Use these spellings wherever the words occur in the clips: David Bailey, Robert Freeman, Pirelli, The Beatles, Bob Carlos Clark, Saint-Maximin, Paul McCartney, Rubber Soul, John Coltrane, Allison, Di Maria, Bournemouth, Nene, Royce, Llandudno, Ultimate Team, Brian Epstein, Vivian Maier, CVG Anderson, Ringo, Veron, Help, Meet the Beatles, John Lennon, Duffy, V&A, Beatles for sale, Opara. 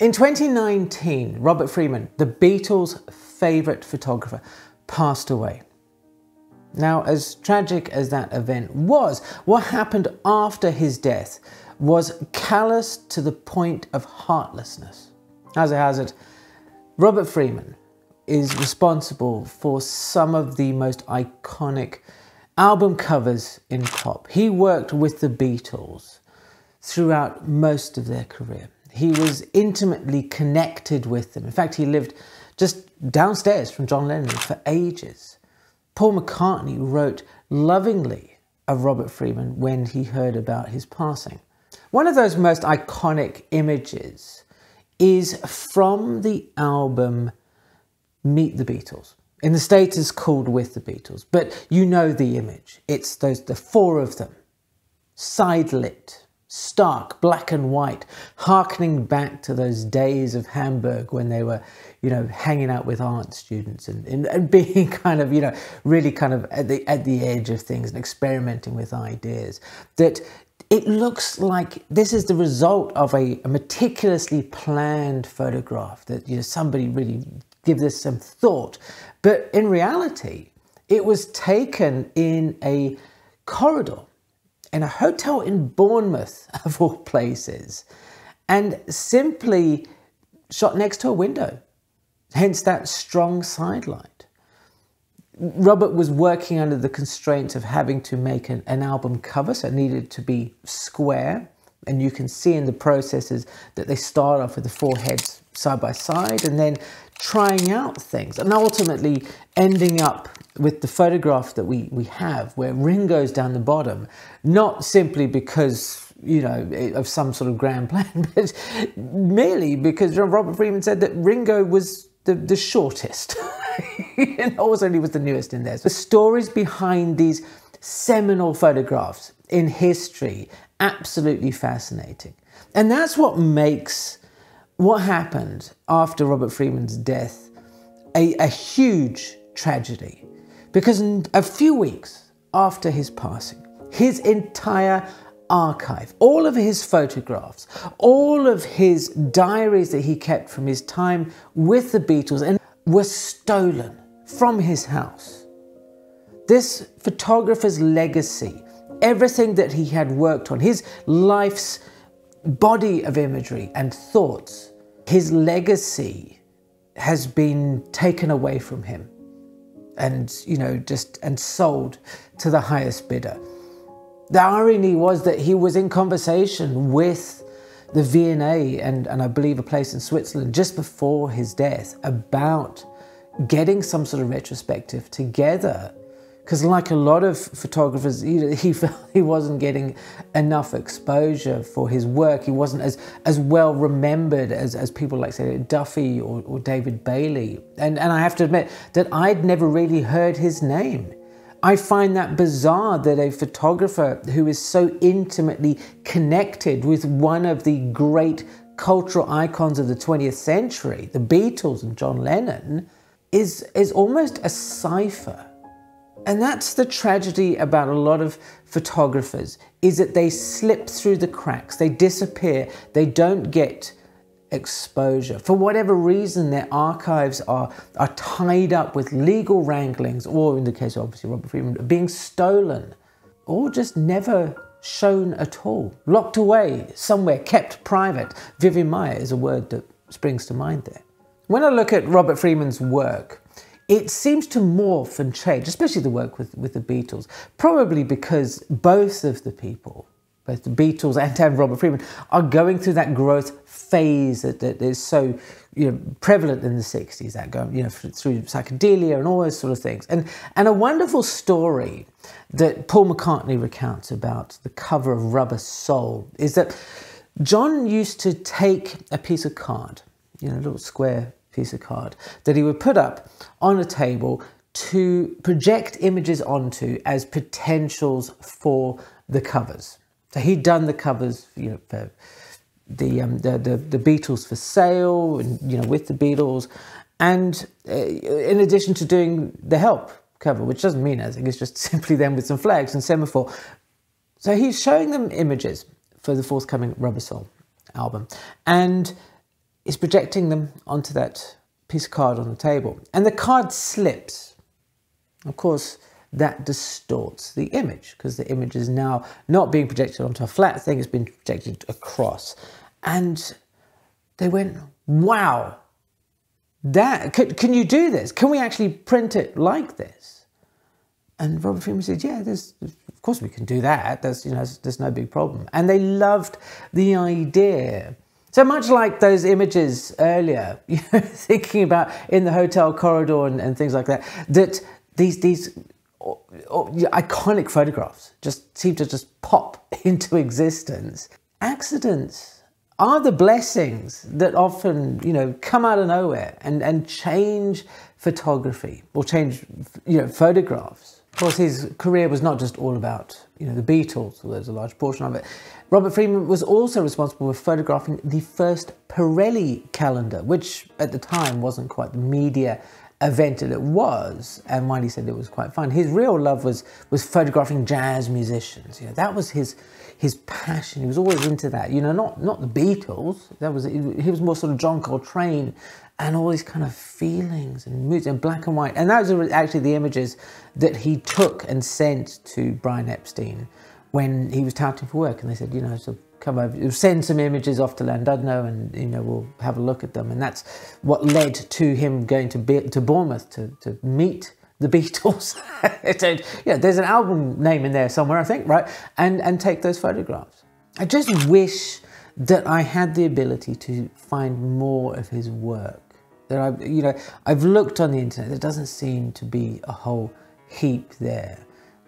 In 2019, Robert Freeman, the Beatles' favourite photographer, passed away. Now, as tragic as that event was, what happened after his death was callous to the point of heartlessness. As a hazard, Robert Freeman is responsible for some of the most iconic album covers in pop. He worked with the Beatles throughout most of their career. He was intimately connected with them. In fact, he lived just downstairs from John Lennon for ages. Paul McCartney wrote lovingly of Robert Freeman when he heard about his passing. One of those most iconic images is from the album Meet the Beatles. In the States, it's called With the Beatles, but you know the image. It's the four of them, side-lit, stark, black and white, harkening back to those days of Hamburg when they were, you know, hanging out with art students and being kind of, you know, really kind of at the edge of things and experimenting with ideas. That it looks like this is the result of a meticulously planned photograph that, you know, somebody really give this some thought. But in reality, it was taken in a corridor in a hotel in Bournemouth, of all places, and simply shot next to a window, hence that strong sidelight. Robert was working under the constraints of having to make an album cover, so it needed to be square, and you can see in the processes that they start off with the four heads side by side, and then trying out things, and ultimately ending up with the photograph that we have, where Ringo's down the bottom, not simply because, you know, of some sort of grand plan, but merely because Robert Freeman said that Ringo was the shortest, and also he was the newest in there. So the stories behind these seminal photographs in history, absolutely fascinating. And that's what makes what happened after Robert Freeman's death a huge tragedy. Because a few weeks after his passing, his entire archive, all of his photographs, all of his diaries that he kept from his time with the Beatles, and were stolen from his house. This photographer's legacy, everything that he had worked on, his life's body of imagery and thoughts, his legacy has been taken away from him and, you know, and sold to the highest bidder. The irony was that he was in conversation with the V&A and I believe a place in Switzerland just before his death about getting some sort of retrospective together. Because like a lot of photographers, you know, he felt he wasn't getting enough exposure for his work. He wasn't as well remembered as people like, say, Duffy or David Bailey. And I have to admit that I'd never really heard his name. I find that bizarre that a photographer who is so intimately connected with one of the great cultural icons of the 20th century, the Beatles and John Lennon, is almost a cipher. And that's the tragedy about a lot of photographers, is that they slip through the cracks, they disappear, they don't get exposure. For whatever reason, their archives are tied up with legal wranglings, or in the case of obviously Robert Freeman, being stolen, or just never shown at all. Locked away somewhere, kept private. Vivian Maier is a word that springs to mind there. When I look at Robert Freeman's work, it seems to morph and change, especially the work with the Beatles, probably because both of the people, both the Beatles and Robert Freeman, are going through that growth phase that is so, you know, prevalent in the 60s, that going, you know, through psychedelia and all those sort of things. And a wonderful story that Paul McCartney recounts about the cover of Rubber Soul is that John used to take a piece of card, you know, a little square piece of card that he would put up on a table to project images onto as potentials for the covers. So he'd done the covers, you know, for the Beatles for sale, and, you know, with the Beatles, and in addition to doing the Help cover, which doesn't mean anything, it's just simply them with some flags and semaphore. So he's showing them images for the forthcoming Rubber Soul album, and is projecting them onto that piece of card on the table. And the card slips. Of course, that distorts the image because the image is now not being projected onto a flat thing, it's been projected across. And they went, wow, that, can you do this? Can we actually print it like this? And Robert Freeman said, yeah, of course we can do that. That's, you know, there's no big problem. And they loved the idea. So much like those images earlier, you know, thinking about in the hotel corridor and things like that, that these iconic photographs just seem to just pop into existence. Accidents are the blessings that often, you know, come out of nowhere and change photography or change, you know, photographs. Of course, his career was not just all about, you know, the Beatles, although there's a large portion of it. Robert Freeman was also responsible for photographing the first Pirelli calendar, which at the time wasn't quite the media event that it was, and while he said it was quite fun, his real love was photographing jazz musicians. You know, that was his passion. He was always into that. You know, not the Beatles. That was, he was more sort of John Coltrane and all these kind of feelings and moods and black and white. And those are actually the images that he took and sent to Brian Epstein when he was touting for work. And they said, you know, so come over, send some images off to Llandudno and, you know, we'll have a look at them. And that's what led to him going to Bournemouth to meet the Beatles. And, you know, there's an album name in there somewhere, I think, right? And take those photographs. I just wish that I had the ability to find more of his work. That I, you know, I've looked on the internet, there doesn't seem to be a whole heap there.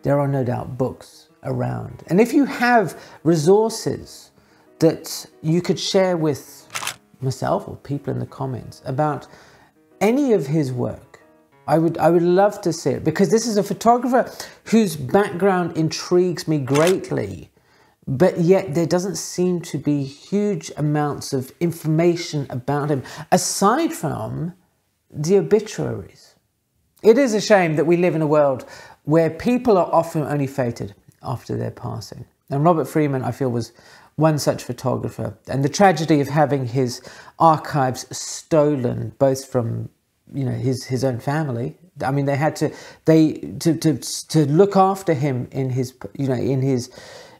There are no doubt books around. And if you have resources that you could share with myself or people in the comments about any of his work, I would love to see it, because this is a photographer whose background intrigues me greatly. But yet there doesn't seem to be huge amounts of information about him, aside from the obituaries. It is a shame that we live in a world where people are often only feted after their passing. And Robert Freeman, I feel, was one such photographer. And the tragedy of having his archives stolen, both from, you know, his own family. I mean, they had to look after him in his, you know,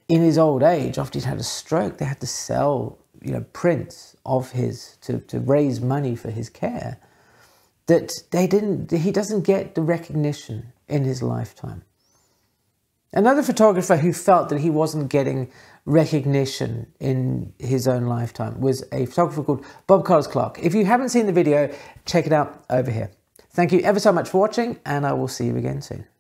in his old age, after he'd had a stroke. They had to sell, you know, prints of his to raise money for his care. That they didn't, he doesn't get the recognition in his lifetime. Another photographer who felt that he wasn't getting recognition in his own lifetime was a photographer called Bob Carlos Clark. If you haven't seen the video, check it out over here. Thank you ever so much for watching, and I will see you again soon.